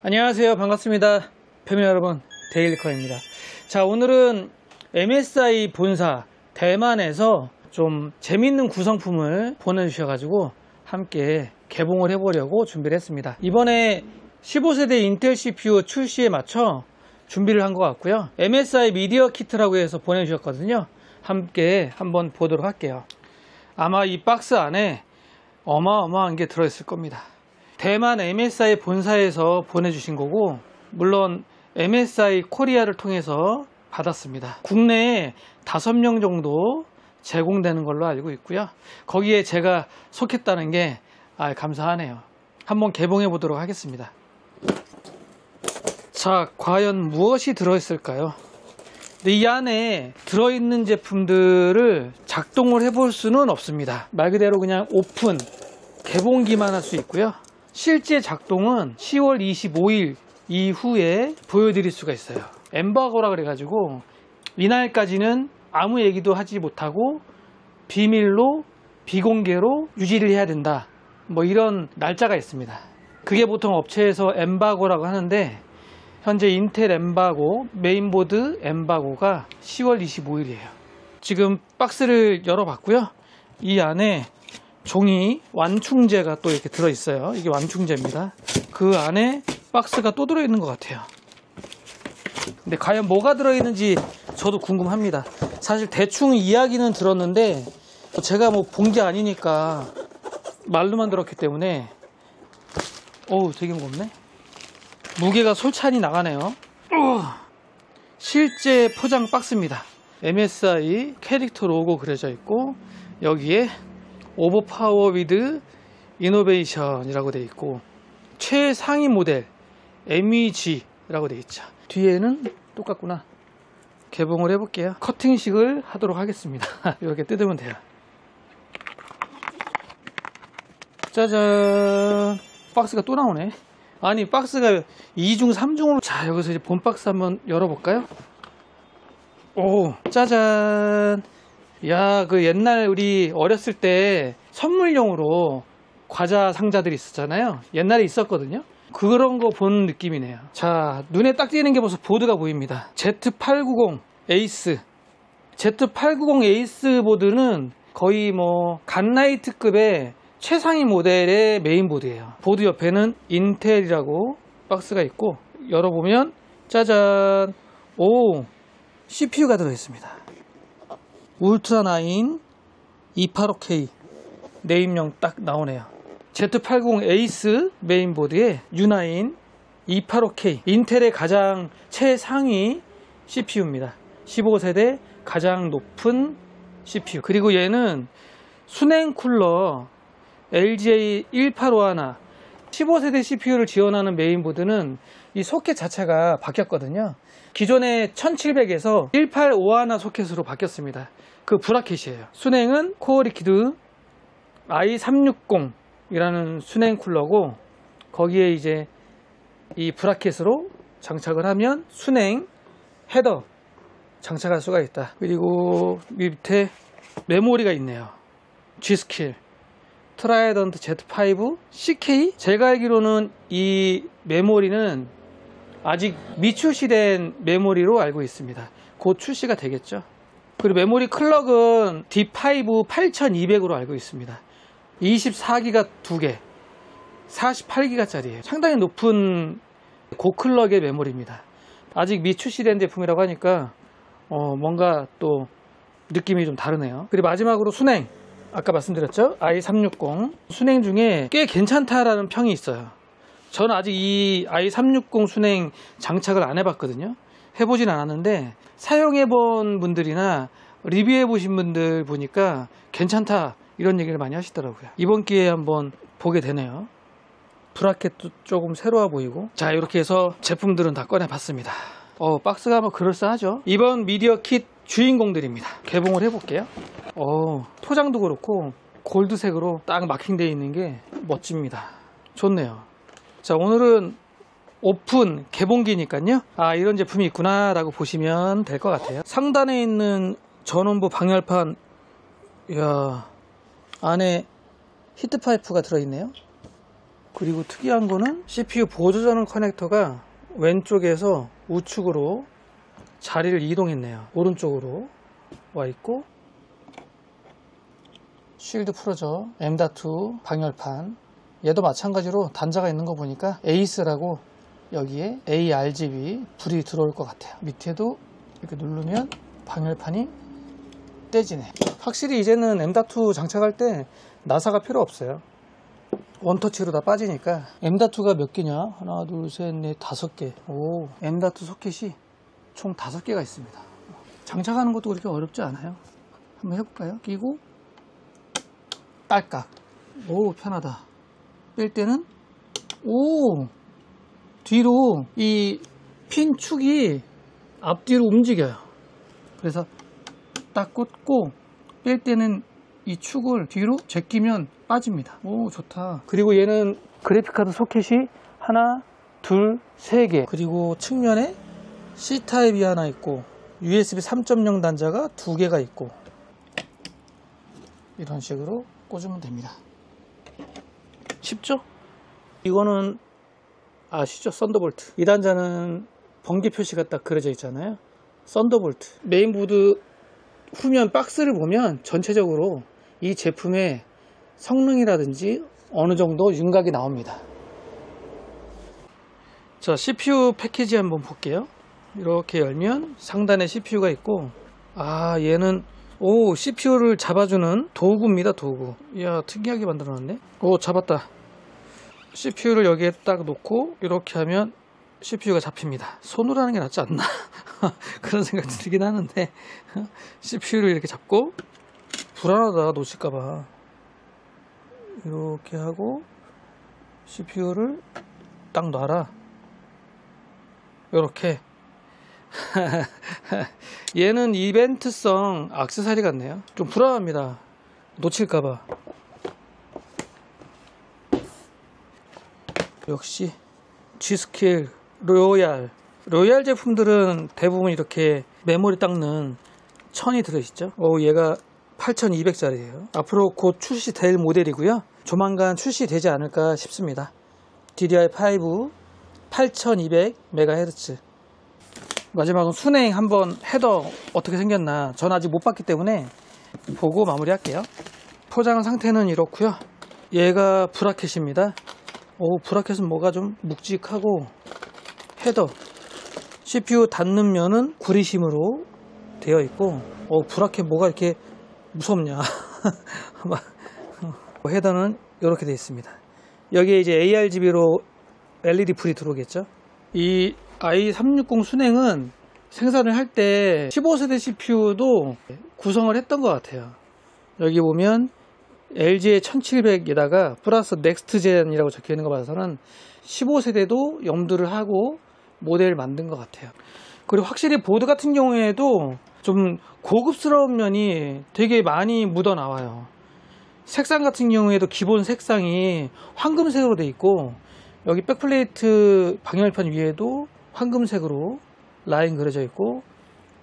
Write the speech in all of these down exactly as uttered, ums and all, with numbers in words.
안녕하세요, 반갑습니다. 패밀리 여러분, 데일리커입니다. 자, 오늘은 엠에스아이 본사 대만에서 좀 재밌는 구성품을 보내주셔가지고 함께 개봉을 해보려고 준비를 했습니다. 이번에 십오 세대 인텔 씨피유 출시에 맞춰 준비를 한 것 같고요, 엠에스아이 미디어 키트라고 해서 보내주셨거든요. 함께 한번 보도록 할게요. 아마 이 박스 안에 어마어마한 게 들어있을 겁니다. 대만 엠에스아이 본사에서 보내주신 거고, 물론 엠에스아이 코리아를 통해서 받았습니다. 국내에 다섯 명 정도 제공되는 걸로 알고 있고요, 거기에 제가 속했다는 게 아, 감사하네요. 한번 개봉해 보도록 하겠습니다. 자, 과연 무엇이 들어있을까요? 근데 이 안에 들어있는 제품들을 작동을 해볼 수는 없습니다. 말 그대로 그냥 오픈, 개봉기만 할 수 있고요, 실제 작동은 시월 이십오일 이후에 보여드릴 수가 있어요. 엠바고라 그래가지고 이날까지는 아무 얘기도 하지 못하고 비밀로, 비공개로 유지를 해야 된다, 뭐 이런 날짜가 있습니다. 그게 보통 업체에서 엠바고라고 하는데, 현재 인텔 엠바고, 메인보드 엠바고가 시월 이십오일이에요 지금 박스를 열어봤고요, 이 안에 종이 완충제가 또 이렇게 들어있어요. 이게 완충제입니다. 그 안에 박스가 또 들어있는 것 같아요. 근데 과연 뭐가 들어있는지 저도 궁금합니다. 사실 대충 이야기는 들었는데 제가 뭐 본 게 아니니까, 말로만 들었기 때문에. 어우, 되게 무겁네. 무게가 솔찬히 나가네요. 우와. 실제 포장 박스입니다. 엠에스아이 캐릭터 로고 그려져 있고, 여기에 오버파워 위드 이노베이션이라고 되어 있고, 최상위 모델 엠이지라고 되어 있죠. 뒤에는 똑같구나. 개봉을 해볼게요. 커팅식을 하도록 하겠습니다. 이렇게 뜯으면 돼요. 짜잔, 박스가 또 나오네. 아니, 박스가 이중 삼중으로. 자, 여기서 이제 본 박스 한번 열어볼까요? 오, 짜잔. 야, 그 옛날 우리 어렸을 때 선물용으로 과자 상자들이 있었잖아요. 옛날에 있었거든요. 그런 거 본 느낌이네요. 자, 눈에 딱 띄는 게 벌써 보드가 보입니다. 지 팔백구십 에이스. 지 팔백구십 에이스 보드는 거의 뭐 갓라이트급의 최상위 모델의 메인보드예요. 보드 옆에는 인텔이라고 박스가 있고, 열어보면 짜잔, 오, 씨피유가 들어있습니다. 울트라 나인 이백팔십오 케이 네임명 딱 나오네요. 지 팔백구십 에이스 메인보드에 유 나인 이백팔십오 케이, 인텔의 가장 최상위 씨피유입니다. 십오 세대 가장 높은 씨피유. 그리고 얘는 순행 쿨러 엘지에이 천팔백오십일, 십오 세대 씨피유를 지원하는 메인보드는 이 소켓 자체가 바뀌었거든요. 기존의 천칠백에서 천팔백오십일 소켓으로 바뀌었습니다. 그 브라켓이에요. 순행은 코어 리퀴드 아이 삼백육십 이라는 순행 쿨러고, 거기에 이제 이 브라켓으로 장착을 하면 순행 헤더 장착할 수가 있다. 그리고 밑에 메모리가 있네요. 지.Skill 트라이던트 지 파이브 씨케이. 제가 알기로는 이 메모리는 아직 미출시된 메모리로 알고 있습니다. 곧 출시가 되겠죠. 그리고 메모리 클럭은 디 파이브 팔천이백으로 알고 있습니다. 이십사 기가 두 개, 사십팔 기가짜리예요. 상당히 높은 고클럭의 메모리입니다. 아직 미출시된 제품이라고 하니까 어 뭔가 또 느낌이 좀 다르네요. 그리고 마지막으로 순행, 아까 말씀드렸죠? 아이 삼백육십 순행 중에 꽤 괜찮다라는 평이 있어요. 저는 아직 이 아이 삼백육십 순행 장착을 안 해봤거든요. 해보진 않았는데 사용해본 분들이나 리뷰해보신 분들 보니까 괜찮다, 이런 얘기를 많이 하시더라고요. 이번 기회에 한번 보게 되네요. 브라켓도 조금 새로워 보이고. 자, 이렇게 해서 제품들은 다 꺼내봤습니다. 어, 박스가 뭐 그럴싸하죠. 이번 미디어 킷 주인공들입니다. 개봉을 해볼게요. 어, 포장도 그렇고 골드색으로 딱 마킹되어 있는 게 멋집니다. 좋네요. 자, 오늘은 오픈 개봉기니까요, 아, 이런 제품이 있구나 라고 보시면 될 것 같아요. 상단에 있는 전원부 방열판, 이야, 안에 히트파이프가 들어있네요. 그리고 특이한 거는 씨피유 보조 전원 커넥터가 왼쪽에서 우측으로 자리를 이동했네요. 오른쪽으로 와 있고, 쉴드 풀어져, 엠 닷이 방열판, 얘도 마찬가지로 단자가 있는 거 보니까 에이스라고 여기에 에이알지비 불이 들어올 것 같아요. 밑에도 이렇게 누르면 방열판이 떼지네. 확실히 이제는 엠 닷이 장착할 때 나사가 필요 없어요. 원터치로 다 빠지니까. 엠 닷이가 몇 개냐? 하나, 둘, 셋, 넷, 다섯 개. 오, 엠 닷이 소켓이 총 다섯 개가 있습니다. 장착하는 것도 그렇게 어렵지 않아요. 한번 해볼까요? 끼고 딸깍. 오, 편하다. 뺄 때는 오, 뒤로 이 핀 축이 앞뒤로 움직여요. 그래서 딱 꽂고 뺄 때는 이 축을 뒤로 제끼면 빠집니다. 오, 좋다. 그리고 얘는 그래픽카드 소켓이 하나, 둘, 세 개. 그리고 측면에 씨 타입이 하나 있고, 유에스비 삼 점 영 단자가 두 개가 있고, 이런 식으로 꽂으면 됩니다. 쉽죠? 이거는 아시죠? 썬더볼트. 이 단자는 번개 표시가 딱 그려져 있잖아요. 썬더볼트. 메인보드 후면 박스를 보면 전체적으로 이 제품의 성능이라든지 어느 정도 윤곽이 나옵니다. 자, 씨피유 패키지 한번 볼게요. 이렇게 열면 상단에 씨피유가 있고, 아, 얘는 오, 씨피유를 잡아주는 도구입니다. 도구. 이야, 특이하게 만들어놨네. 오, 잡았다. 씨피유를 여기에 딱 놓고 이렇게 하면 씨피유가 잡힙니다. 손으로 하는 게 낫지 않나 그런 생각이 들긴 하는데 씨피유를 이렇게 잡고, 불안하다 놓칠까봐 이렇게 하고 씨피유를 딱 놔라. 이렇게 얘는 이벤트성 액세서리 같네요. 좀 불안합니다. 놓칠까봐. 역시 지 스킬, 로얄 로얄 제품들은 대부분 이렇게 메모리 닦는 천이 들어있죠. 오, 얘가 팔천이백짜리예요 앞으로 곧 출시될 모델이고요, 조만간 출시되지 않을까 싶습니다. 디디알 파이브 팔천이백 메가헤르츠. 마지막은 순행 한번 헤더 어떻게 생겼나, 전 아직 못 봤기 때문에 보고 마무리할게요. 포장 상태는 이렇고요. 얘가 브라켓입니다. 오, 브라켓은 뭐가 좀 묵직하고, 헤더 씨피유 닿는 면은 구리심으로 되어 있고, 오, 브라켓 뭐가 이렇게 무섭냐 막 헤더는 이렇게 되어 있습니다. 여기에 이제 에이알지비로 엘이디 불이 들어오겠죠. 이 아이 삼백육십 순행은 생산을 할 때 십오 세대 씨피유도 구성을 했던 것 같아요. 여기 보면 엘지에이 천칠백에다가 플러스 넥스트젠이라고 적혀있는 거 봐서는 십오 세대도 염두를 하고 모델을 만든 것 같아요. 그리고 확실히 보드 같은 경우에도 좀 고급스러운 면이 되게 많이 묻어나와요. 색상 같은 경우에도 기본 색상이 황금색으로 돼 있고, 여기 백플레이트 방열판 위에도 황금색으로 라인 그려져 있고,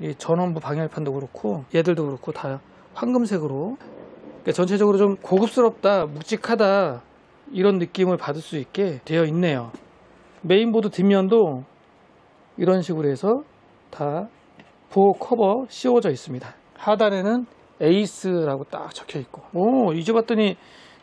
이 전원부 방열판도 그렇고 얘들도 그렇고 다 황금색으로, 그러니까 전체적으로 좀 고급스럽다, 묵직하다 이런 느낌을 받을 수 있게 되어 있네요. 메인보드 뒷면도 이런 식으로 해서 다 보호 커버 씌워져 있습니다. 하단에는 에이스라고 딱 적혀 있고, 오, 이제 봤더니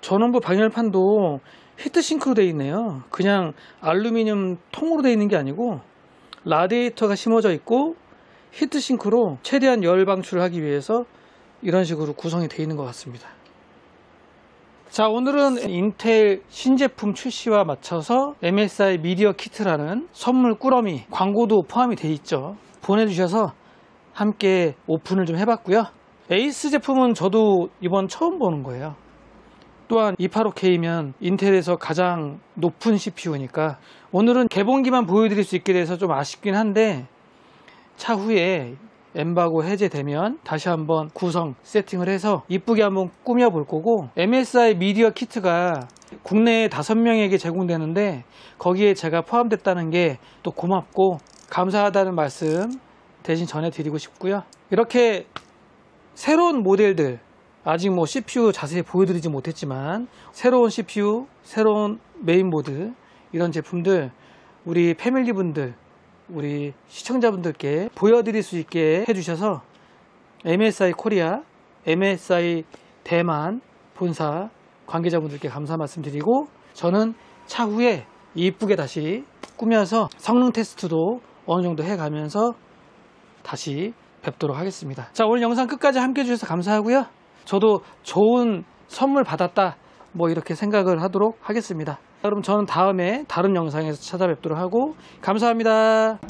전원부 방열판도 히트싱크로 되어 있네요. 그냥 알루미늄 통으로 되어 있는 게 아니고 라디에이터가 심어져 있고, 히트싱크로 최대한 열 방출을 하기 위해서 이런 식으로 구성이 되어 있는 것 같습니다. 자, 오늘은 인텔 신제품 출시와 맞춰서 엠에스아이 미디어 키트라는 선물 꾸러미 광고도 포함이 되어 있죠. 보내주셔서 함께 오픈을 좀 해봤고요. 에이스 제품은 저도 이번 처음 보는 거예요. 또한 이백팔십오 케이면 인텔에서 가장 높은 씨피유니까 오늘은 개봉기만 보여드릴 수 있게 돼서 좀 아쉽긴 한데, 차후에 엠바고 해제되면 다시 한번 구성, 세팅을 해서 이쁘게 한번 꾸며볼 거고, 엠에스아이 미디어 키트가 국내에 다섯 명에게 제공되는데 거기에 제가 포함됐다는 게 또 고맙고 감사하다는 말씀 대신 전해드리고 싶고요. 이렇게 새로운 모델들, 아직 뭐 씨피유 자세히 보여드리지 못했지만 새로운 씨피유, 새로운 메인보드 이런 제품들 우리 패밀리분들, 우리 시청자분들께 보여드릴 수 있게 해주셔서 엠에스아이 코리아, 엠에스아이 대만 본사 관계자분들께 감사 말씀드리고, 저는 차후에 이쁘게 다시 꾸며서 성능 테스트도 어느 정도 해가면서 다시 뵙도록 하겠습니다. 자, 오늘 영상 끝까지 함께 해주셔서 감사하고요. 저도 좋은 선물 받았다 뭐 이렇게 생각을 하도록 하겠습니다. 그럼 저는 다음에 다른 영상에서 찾아뵙도록 하고 감사합니다.